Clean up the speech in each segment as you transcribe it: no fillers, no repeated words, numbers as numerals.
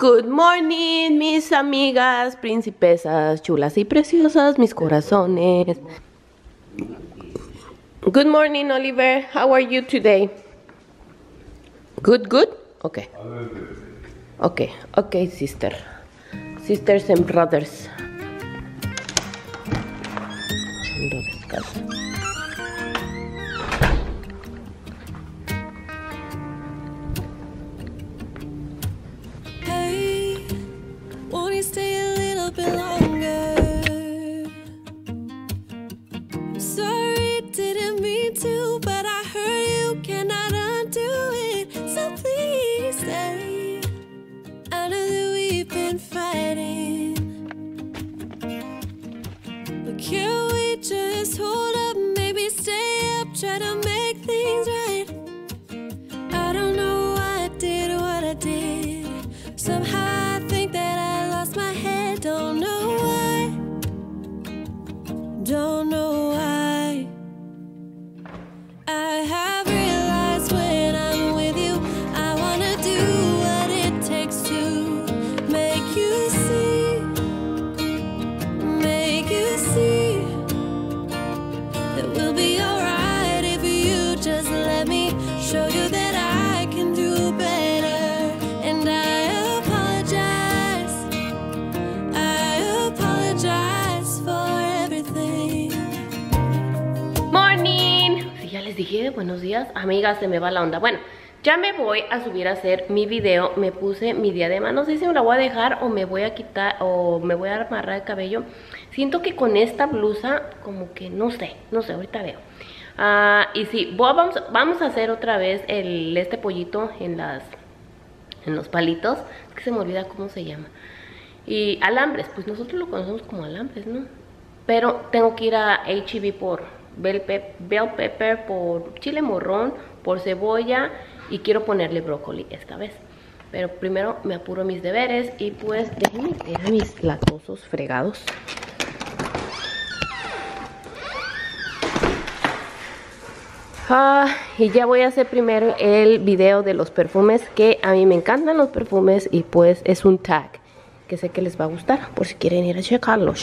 Good morning, mis amigas, principesas, chulas y preciosas, mis corazones. Good morning, Oliver. How are you today? Good, good? Okay. Okay, okay, sister. Sisters and brothers. Dije, buenos días, amigas, se me va la onda. Bueno, ya me voy a subir a hacer mi video. Me puse mi diadema. No sé si me la voy a dejar o me voy a quitar o me voy a amarrar el cabello. Siento que con esta blusa, como que no sé, ahorita veo. Y sí, vamos a hacer otra vez este pollito en los palitos. Es que se me olvida cómo se llama. Y alambres, pues nosotros lo conocemos como alambres, ¿no? Pero tengo que ir a H-E-B por bell pepper, por chile morrón, por cebolla, y quiero ponerle brócoli esta vez. Pero primero me apuro mis deberes y pues déjenme ver mis latosos fregados. Y ya voy a hacer primero el video de los perfumes, que a mí me encantan los perfumes, y pues es un tag que sé que les va a gustar por si quieren ir a checarlo.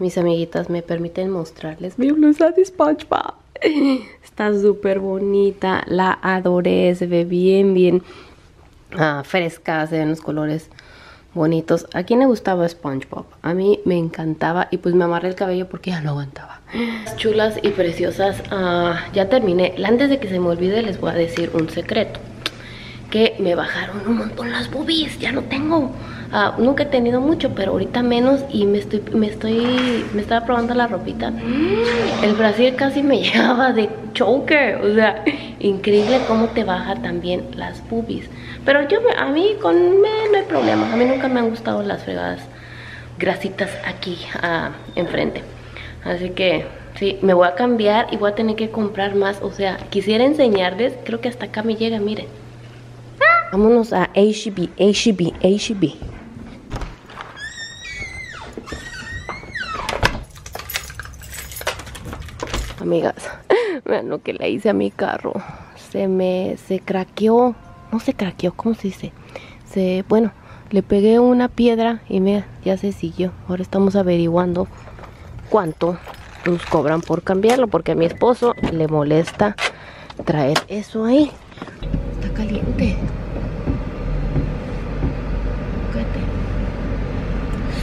Mis amiguitas me permiten mostrarles mi blusa de SpongeBob. Está súper bonita, la adoré, se ve bien fresca, se ven los colores bonitos. ¿A quién le gustaba SpongeBob? A mí me encantaba, y pues me amarré el cabello porque ya no aguantaba. Chulas y preciosas, ya terminé. Antes de que se me olvide les voy a decir un secreto. Que me bajaron un montón las boobies, ya no tengo, nunca he tenido mucho, pero ahorita menos, y me estaba probando la ropita. El brasier casi me llegaba de choker, o sea, increíble cómo te baja también las boobies. Pero a mí no hay problema, a mí nunca me han gustado las fregadas grasitas aquí enfrente. Así que sí, me voy a cambiar y voy a tener que comprar más, o sea, quisiera enseñarles, creo que hasta acá me llega, miren. Vámonos a H-E-B, H-E-B, H-E-B. Amigas, vean lo que le hice a mi carro. Se craqueó. No se craqueó, ¿cómo se dice? Bueno, le pegué una piedra y mira, ya se siguió. Ahora estamos averiguando cuánto nos cobran por cambiarlo, porque a mi esposo le molesta traer eso ahí. Está caliente.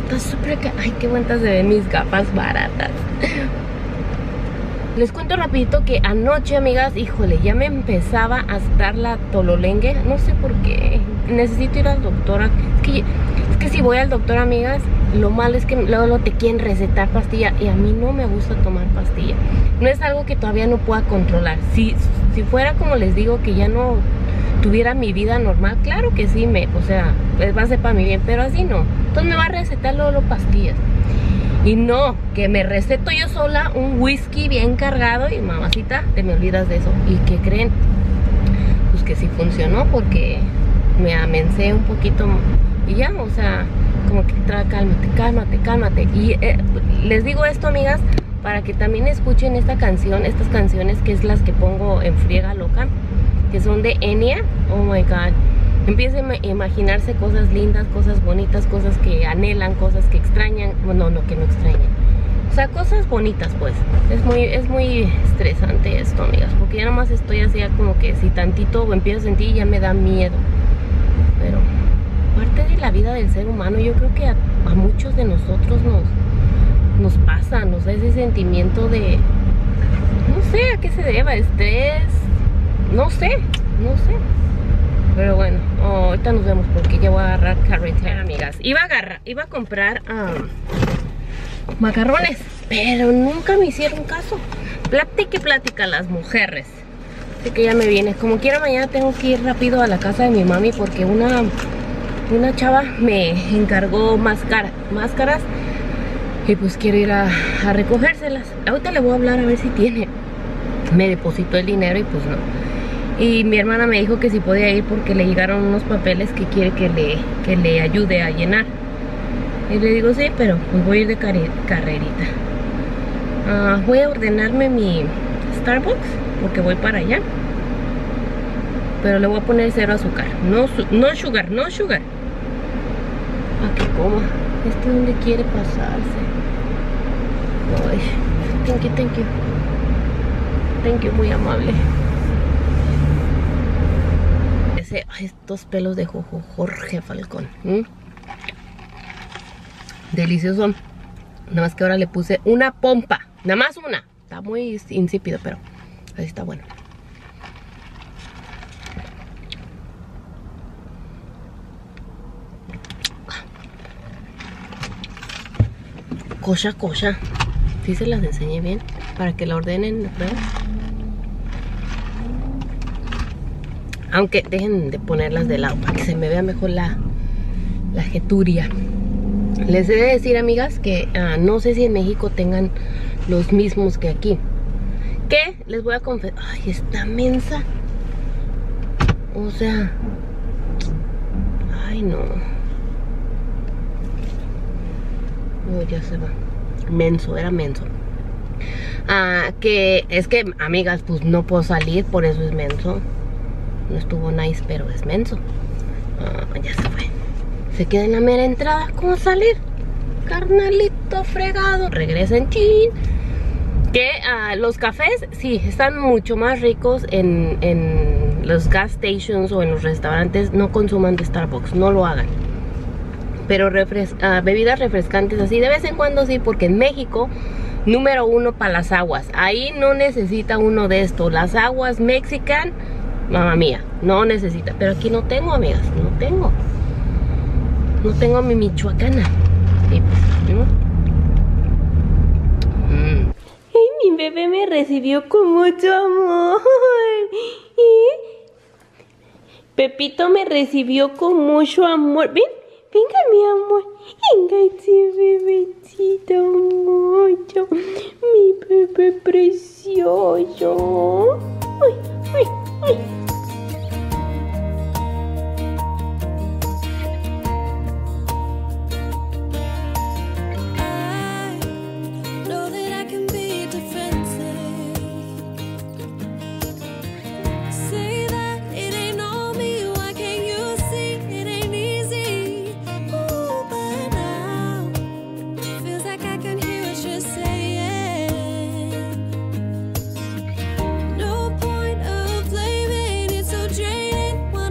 Está súper caliente. Ay, qué bonitas se ven mis gafas baratas. Les cuento rapidito que anoche, amigas, híjole, ya me empezaba a estar la tololengue. No sé por qué. Necesito ir al doctor. Es que si voy al doctor, amigas, lo malo es que luego te quieren recetar pastilla, y a mí no me gusta tomar pastilla. No es algo que todavía no pueda controlar. Si fuera, como les digo, que ya no tuviera mi vida normal, claro que sí, va a ser para mi bien, pero así no. Entonces me va a recetar luego pastillas. Y no, que me receto yo sola un whisky bien cargado y mamacita, te me olvidas de eso. ¿Y qué creen? Pues que sí funcionó, porque me amencé un poquito y ya, o sea, como que cálmate. Y les digo esto, amigas, para que también escuchen esta canción, estas canciones que es las que pongo en Friega Loca, que son de Enya. Oh my god, Empieza a imaginarse cosas lindas, cosas bonitas, cosas que anhelan, cosas que extrañan, que no extrañan. O sea, cosas bonitas, pues. Es muy estresante esto, amigas, porque ya nomás estoy así como que si tantito empiezo a sentir ya me da miedo. Pero parte de la vida del ser humano, yo creo que a muchos de nosotros nos pasa, nos da ese sentimiento de... No sé a qué se deba, estrés, no sé. Pero bueno, ahorita nos vemos porque ya voy a agarrar carretera, amigas. Iba a comprar macarrones, pero nunca me hicieron caso. Plática las mujeres. Así que ya me viene. Como quiera, mañana tengo que ir rápido a la casa de mi mami porque una chava me encargó máscaras. Y pues quiero ir a recogérselas. Ahorita le voy a hablar a ver si tiene. Me depositó el dinero y pues no. Y mi hermana me dijo que si podía ir porque le llegaron unos papeles que quiere que le ayude a llenar. Y le digo sí, pero pues voy a ir de carrerita. Voy a ordenarme mi Starbucks porque voy para allá. Pero le voy a poner cero azúcar. No sugar. Para que coma. ¿Este dónde quiere pasarse? Ay, thank you, muy amable. Estos pelos de Jojo Jorge Falcón. Delicioso. Nada más que ahora le puse una pompa. Nada más una. Está muy insípido, pero ahí está bueno. Cosa. Sí se las enseñé bien para que la ordenen, ¿no? Aunque dejen de ponerlas de lado para que se me vea mejor la jeturia. Les he de decir, amigas, que no sé si en México tengan los mismos que aquí. Que les voy a confesar. Ay, esta mensa. O sea. Ay, no. No, ya se va. Era menso. Que es que, amigas, pues no puedo salir, por eso es menso. No estuvo nice, pero es menso. Ya se fue. Se queda en la mera entrada. ¿Cómo salir? Carnalito fregado. Regresa en chin. Que los cafés, sí, están mucho más ricos en los gas stations o en los restaurantes. No consuman de Starbucks, no lo hagan. Pero bebidas refrescantes así de vez en cuando sí, porque en México número 1 para las aguas. Ahí no necesita uno de esto. Las aguas mexican, mamá mía, no necesita. Pero aquí no tengo, amigas, no tengo mi michoacana. Sí, pues, Ay, mi bebé me recibió con mucho amor. Pepito me recibió con mucho amor. Ven. Venga, mi amor, venga, ese bebecito mucho, mi bebé precioso. Ay.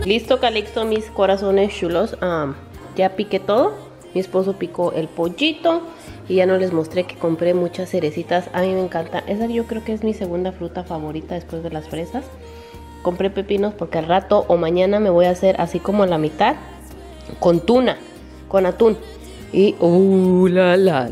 Listo, Calixto, mis corazones chulos. Ya piqué todo. Mi esposo picó el pollito. Y ya no les mostré que compré muchas cerecitas. A mí me encanta. Esa yo creo que es mi segunda fruta favorita después de las fresas. Compré pepinos porque al rato o mañana me voy a hacer así como la mitad. Con tuna. Con atún. Y la.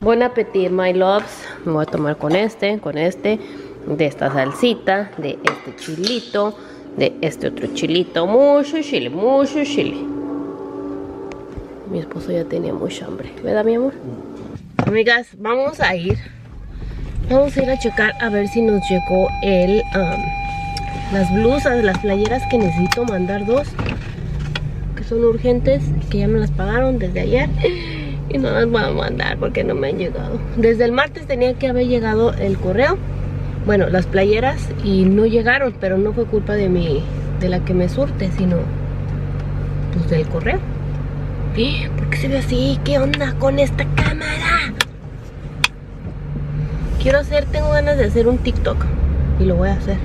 Buen apetito, my loves. Me voy a tomar con este, de esta salsita, de este chilito, de este otro chilito. Mucho chile. Mi esposo ya tenía mucha hambre, ¿verdad, mi amor? Amigas, vamos a ir Vamos a ir a checar a ver si nos llegó el las blusas, las playeras que necesito mandar dos, que son urgentes, que ya me las pagaron desde ayer y no las voy a mandar porque no me han llegado. Desde el martes tenía que haber llegado el correo, bueno, las playeras, y no llegaron, pero no fue culpa de mi, de la que me surte, sino pues del correo. ¿Por qué se ve así? ¿Qué onda con esta cámara? Quiero hacer, tengo ganas de hacer un TikTok y lo voy a hacer.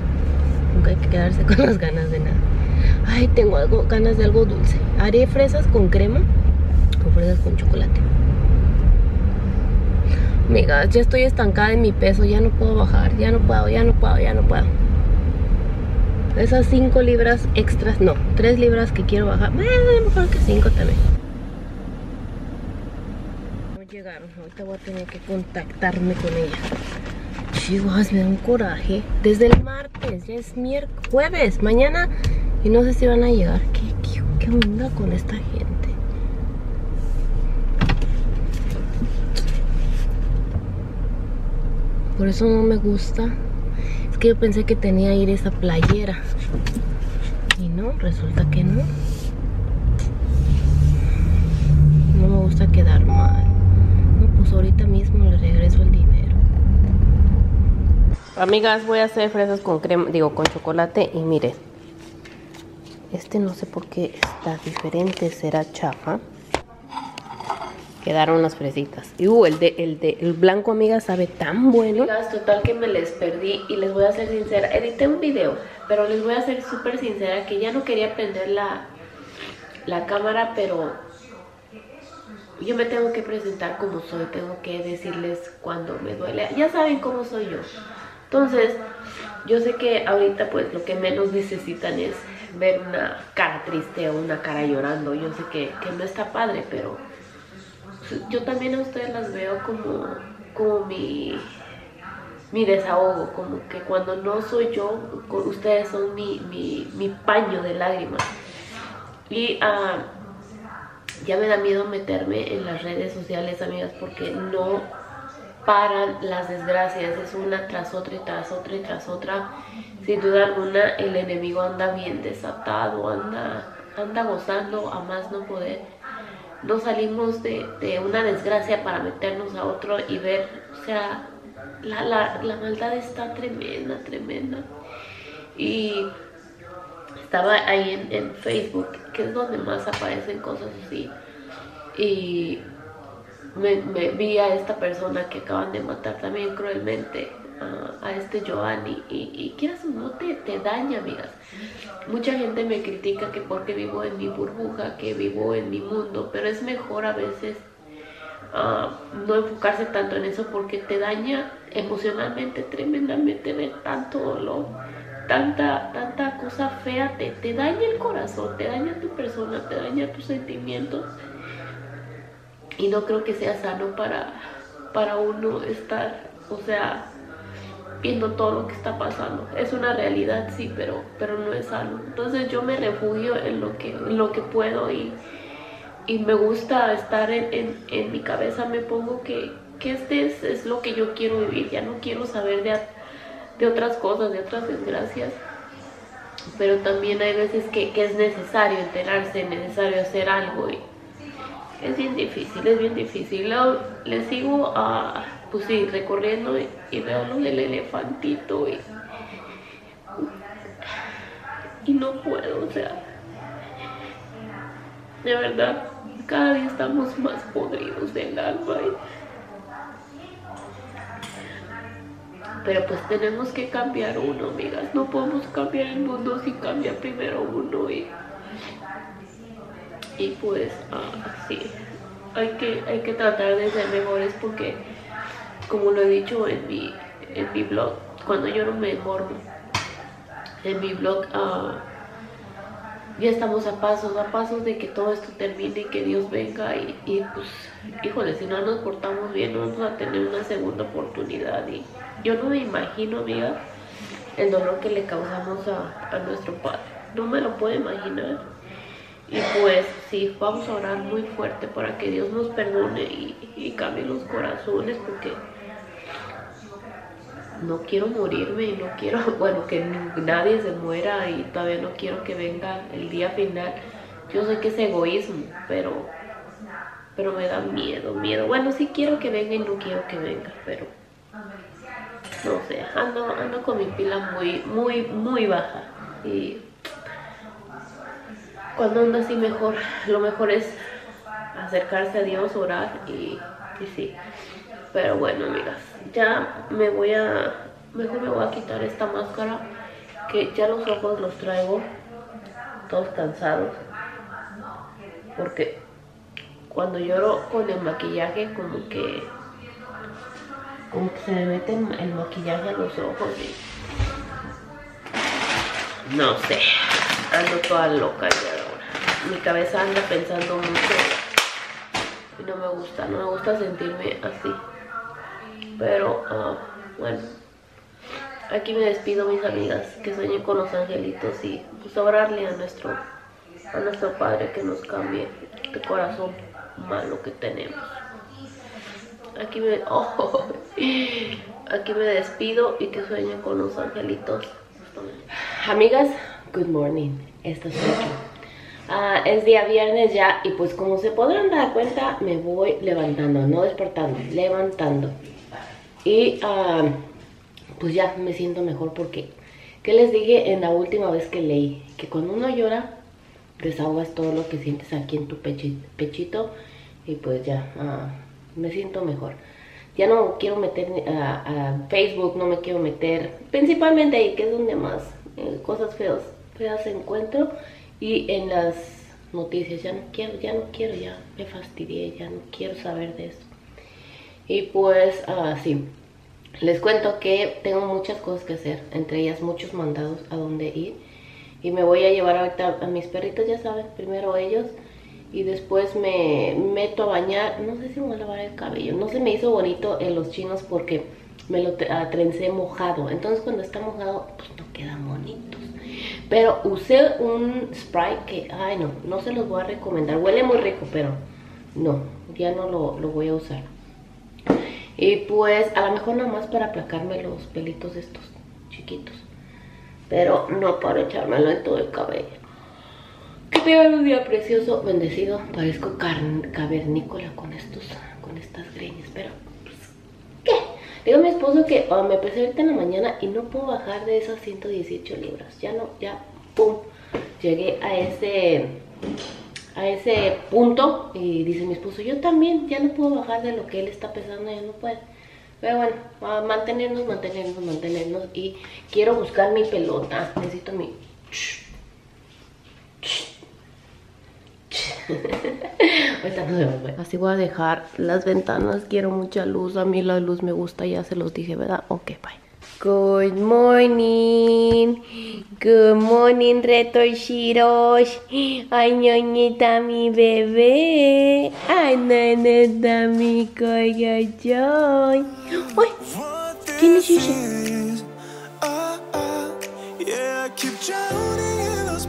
Nunca hay que quedarse con las ganas de nada. Ay, tengo ganas de algo dulce. Haré fresas con crema o fresas con chocolate. Amigas, ya estoy estancada en mi peso, ya no puedo bajar, ya no puedo. Esas 5 libras extras, no, 3 libras que quiero bajar, mejor que 5 también. No llegaron, ahorita voy a tener que contactarme con ella. Chivas, me da un coraje. Desde el martes, ya es miércoles, jueves, mañana, y no sé si van a llegar. ¿Qué onda con esta gente? Por eso no me gusta. Es que yo pensé que tenía que ir esa playera y no, resulta que no. No me gusta quedar mal. No, pues ahorita mismo le regreso el dinero. Amigas, voy a hacer fresas con crema, digo, con chocolate. Y miren, este no sé por qué está diferente. ¿Será chafa? Quedaron las fresitas. Y el blanco, amiga, sabe tan bueno. Amigas, total que me les perdí. Y les voy a ser sincera, edité un video, pero les voy a ser súper sincera que ya no quería prender la cámara, pero yo me tengo que presentar como soy. Tengo que decirles cuando me duele. Ya saben cómo soy yo. Entonces, yo sé que ahorita pues lo que menos necesitan es ver una cara triste o una cara llorando. Yo sé que no está padre, pero yo también a ustedes las veo como mi desahogo, como que cuando no soy yo, ustedes son mi paño de lágrimas. Y ya me da miedo meterme en las redes sociales, amigas, porque no paran las desgracias, es una tras otra y tras otra y tras otra. Sin duda alguna el enemigo anda bien desatado, anda gozando a más no poder. No salimos de una desgracia para meternos a otro y ver, o sea, la maldad está tremenda, tremenda. Y estaba ahí en Facebook, que es donde más aparecen cosas así. Y me vi a esta persona que acaban de matar también cruelmente, a este Giovanni. Y quieras o no, te daña, amigas. Mucha gente me critica que porque vivo en mi burbuja, que vivo en mi mundo, pero es mejor a veces no enfocarse tanto en eso, porque te daña emocionalmente tremendamente ver tanto dolor, tanta cosa fea. Te daña el corazón, te daña tu persona, te daña tus sentimientos, y no creo que sea sano para uno estar, o sea, viendo todo lo que está pasando. Es una realidad, sí, pero no es sano. Entonces yo me refugio en lo que puedo, y me gusta estar en mi cabeza. Me pongo que este es lo que yo quiero vivir. Ya no quiero saber de otras cosas, de otras desgracias. Pero también hay veces que es necesario enterarse, es necesario hacer algo. Y es bien difícil, es bien difícil. Le sigo a... pues sí, recorriendo y veo lo del elefantito y no puedo, o sea, de verdad, cada día estamos más podridos del alma. Pero pues tenemos que cambiar uno, amigas, no podemos cambiar el mundo si cambia primero uno. Y pues, sí, hay que tratar de ser mejores, porque como lo he dicho en mi blog, cuando yo no me mormo, en mi blog, ya estamos a pasos de que todo esto termine y que Dios venga. Y pues, híjole, si no nos portamos bien, no vamos a tener una segunda oportunidad. Y yo no me imagino, amiga, el dolor que le causamos a nuestro padre. No me lo puedo imaginar. Y pues sí, vamos a orar muy fuerte para que Dios nos perdone y cambie los corazones, porque no quiero morirme, no quiero, bueno, que nadie se muera y todavía no quiero que venga el día final. Yo sé que es egoísmo, pero me da miedo. Bueno, sí quiero que venga y no quiero que venga, pero no sé, ando con mi pila muy baja. Y cuando ando así, mejor, lo mejor es acercarse a Dios, orar y sí. Pero bueno, amigas, ya mejor me voy a quitar esta máscara, que ya los ojos los traigo todos cansados, porque cuando lloro con el maquillaje como que se me mete el maquillaje a los ojos y no sé, ando toda loca ya ahora. Mi cabeza anda pensando mucho y no me gusta sentirme así. Pero, bueno, aquí me despido, mis amigas, que sueñen con los angelitos y pues orarle a nuestro Padre que nos cambie este corazón malo que tenemos. Aquí me despido y que sueñen con los angelitos. Amigas, good morning. Esta es es día viernes ya y pues como se podrán dar cuenta, me voy levantando, no despertando, levantando. Y pues ya me siento mejor porque, ¿qué les dije en la última vez que leí? Que cuando uno llora, desahogas todo lo que sientes aquí en tu pechito. Y pues ya, me siento mejor. Ya no quiero meter a Facebook, no me quiero meter. Principalmente ahí, que es donde más cosas feas encuentro. Y en las noticias, ya no quiero, me fastidié, ya no quiero saber de eso. Y pues, sí, les cuento que tengo muchas cosas que hacer, entre ellas muchos mandados a donde ir. Y me voy a llevar ahorita a mis perritos, ya saben, primero ellos. Y después me meto a bañar, no sé si me voy a lavar el cabello. No se me hizo bonito en los chinos porque me lo trencé mojado. Entonces cuando está mojado, pues no quedan bonitos. Pero usé un spray que, ay no, no se los voy a recomendar. Huele muy rico, pero no, ya no lo voy a usar. Y pues a lo mejor nada más para aplacarme los pelitos estos chiquitos, pero no para echármelo en todo el cabello. Que tengan un día precioso, bendecido. Parezco cavernícola con estas greñas, pero pues, ¿qué? Digo a mi esposo que me pesé ahorita en la mañana y no puedo bajar de esas 118 libras. Ya no, ya, pum, llegué a ese punto. Y dice mi esposo, yo también ya no puedo bajar de lo que él está pesando, ya no puedo. Pero bueno, a mantenernos. Y quiero buscar mi pelota, necesito mi así voy a dejar las ventanas, quiero mucha luz, a mí la luz me gusta, ya se los dije, ¿verdad? Ok, bye. Good morning, retorcidos. Ay, ñoñita, mi bebé. Ay, nanita, mi coyoyoy. Uy, ¿quién es ella? Nos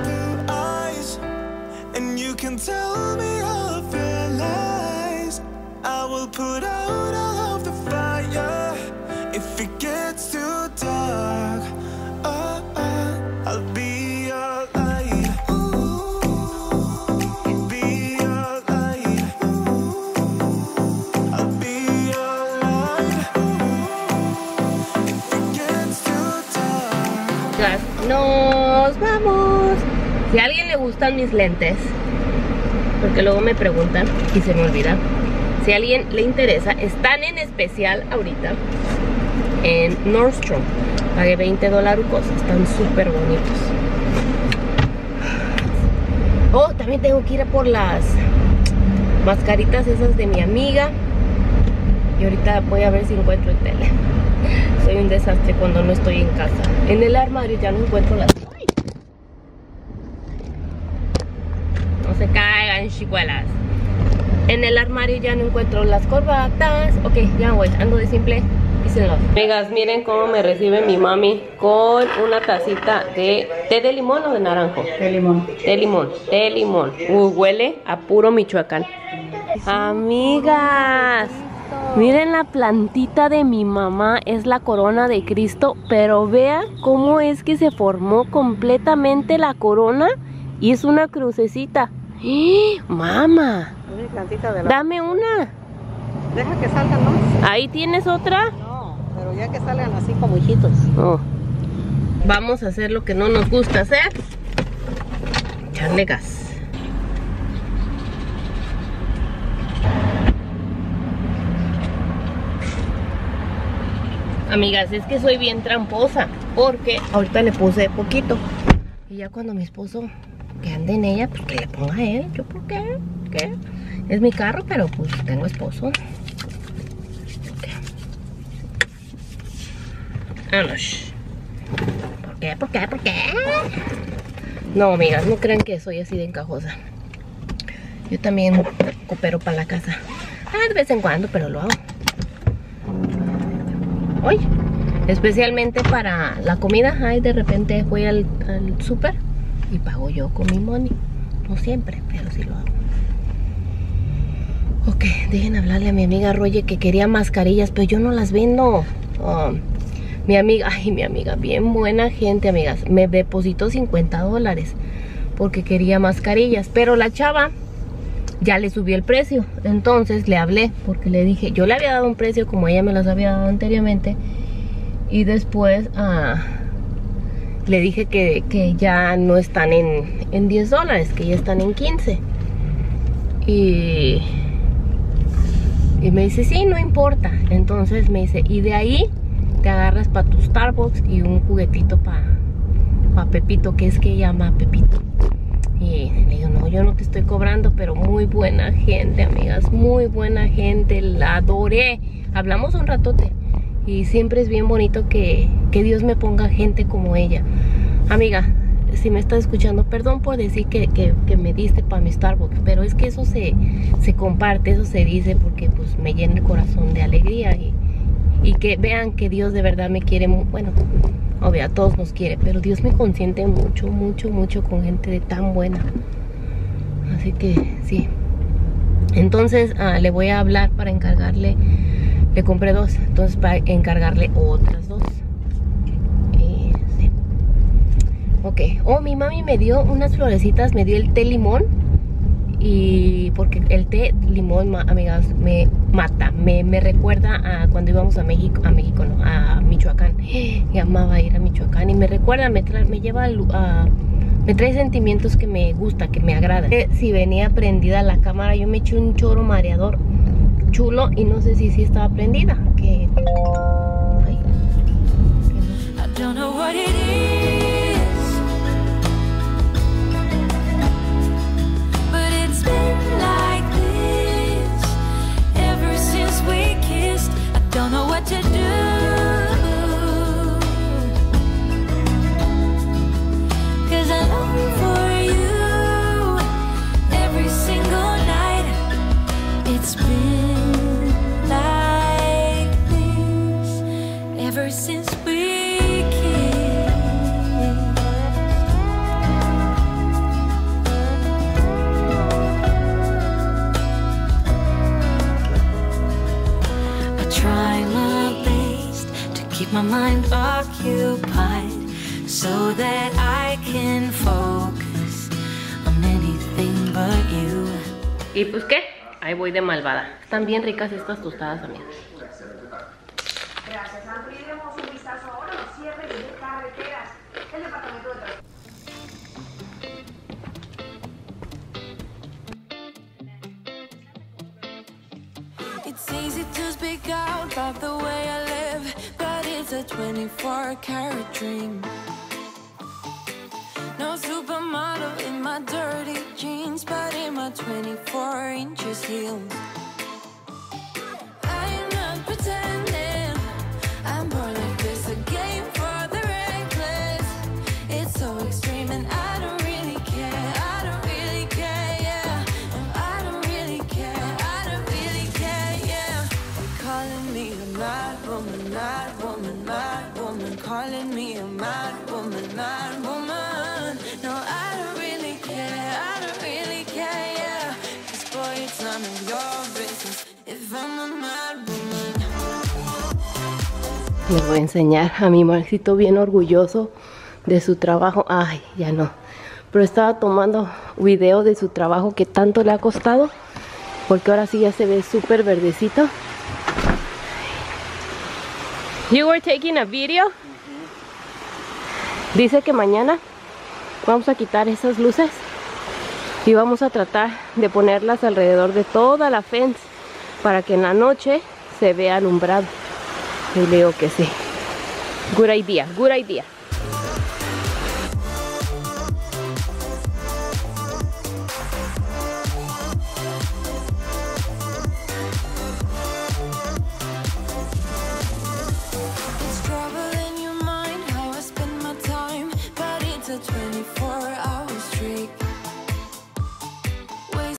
vamos. Si a alguien le gustan mis lentes, porque luego me preguntan y se me olvida, si a alguien le interesa, están en especial ahorita en Nordstrom. Pagué $20, están súper bonitos. Oh, también tengo que ir a por las mascaritas esas de mi amiga. Y ahorita voy a ver si encuentro el tele. Soy un desastre cuando no estoy en casa. En el armario ya no encuentro las... ¡Ay! No se caigan, chicuelas. En el armario ya no encuentro las corbatas. Ok, ya voy, ando de simple. Amigas, miren cómo me recibe mi mami con una tacita de té de limón o de naranjo. De limón. Huele a puro Michoacán. Amigas, Miren, la plantita de mi mamá es la corona de Cristo, pero vean cómo es que se formó completamente la corona y es una crucecita. ¡Eh, mamá! Dame una. Deja que salgan más. ¿Ahí tienes otra? No, pero ya que salgan así como hijitos. Oh. Vamos a hacer lo que no nos gusta hacer. Echarle gas. Amigas, es que soy bien tramposa, porque ahorita le puse poquito. Y ya cuando mi esposo que ande en ella, pues que le ponga a él. ¿Yo por qué? ¿Qué? Es mi carro, pero pues tengo esposo. Okay. ¿Por qué? ¿Por qué? ¿Por qué? No, amigas, no crean que soy así de encajosa. Yo también coopero para la casa. De vez en cuando, pero lo hago. Hoy, especialmente para la comida. Ay, de repente voy al súper y pago yo con mi money. No siempre, pero sí lo hago. Ok, dejen hablarle a mi amiga Roye que quería mascarillas, pero yo no las vendo. Mi amiga, ay, mi amiga, bien buena gente, amigas. Me depositó $50 porque quería mascarillas, pero la chava ya le subió el precio. Entonces le hablé porque le dije, yo le había dado un precio como ella me las había dado anteriormente. Y después le dije que ya no están en $10, que ya están en 15. Y me dice, sí, no importa. Entonces me dice, y de ahí te agarras para tu Starbucks y un juguetito para Pepito, que es que llama Pepito. Y le digo, no, yo no te estoy cobrando, pero muy buena gente, amigas, muy buena gente, la adoré. Hablamos un ratote y siempre es bien bonito que Dios me ponga gente como ella. Amiga, si me estás escuchando, perdón por decir que me diste para mi Starbucks, pero es que eso se comparte, eso se dice, porque pues me llena el corazón de alegría y que vean que Dios de verdad me quiere, bueno... Obvio, a todos nos quiere, pero Dios me consiente mucho, mucho, mucho con gente de tan buena. Así que, sí. Entonces, le voy a hablar para encargarle. Le compré 2, entonces para encargarle otras 2. Sí. Ok. Oh, mi mami me dio unas florecitas, me dio el té limón. Y porque el té limón, amigas, me mata, me recuerda a cuando íbamos a Michoacán. Y amaba ir a Michoacán y me recuerda, me lleva me trae sentimientos que me gusta, que me agradan. Si venía prendida la cámara, yo me eché un choro mareador chulo y no sé si estaba prendida. Que... Ay. I don't know what it is. Don't know what to do. Cause I long for you every single night. It's been like this ever since we my mind occupied so that I can focus on anything but you. ¿Y pues qué? Ahí voy de malvada. Están bien ricas estas tostadas, amigas. Gracias, André. Demos un vistazo ahora a los cierres de carreteras del departamento de Transporte. It's easy to speak out about the way I live, but it's a 24-karat dream. No supermodel in my dirty jeans, but in my 24-inch heels. I'm not pretending, I'm born like this, a game for the reckless. It's so extreme and I don't really care. Calling me a mad woman, no, I don't really care, I don't really care, yeah, 'cause boy, it's none of your business if I'm a mad woman. Les voy a enseñar a mi Marcito bien orgulloso de su trabajo. Ay, ya no. Pero estaba tomando video de su trabajo que tanto le ha costado, porque ahora sí ya se ve súper verdecito. You were taking a video. Dice que mañana vamos a quitar esas luces y vamos a tratar de ponerlas alrededor de toda la fence para que en la noche se vea alumbrado. Y le digo que sí. Good idea, good idea.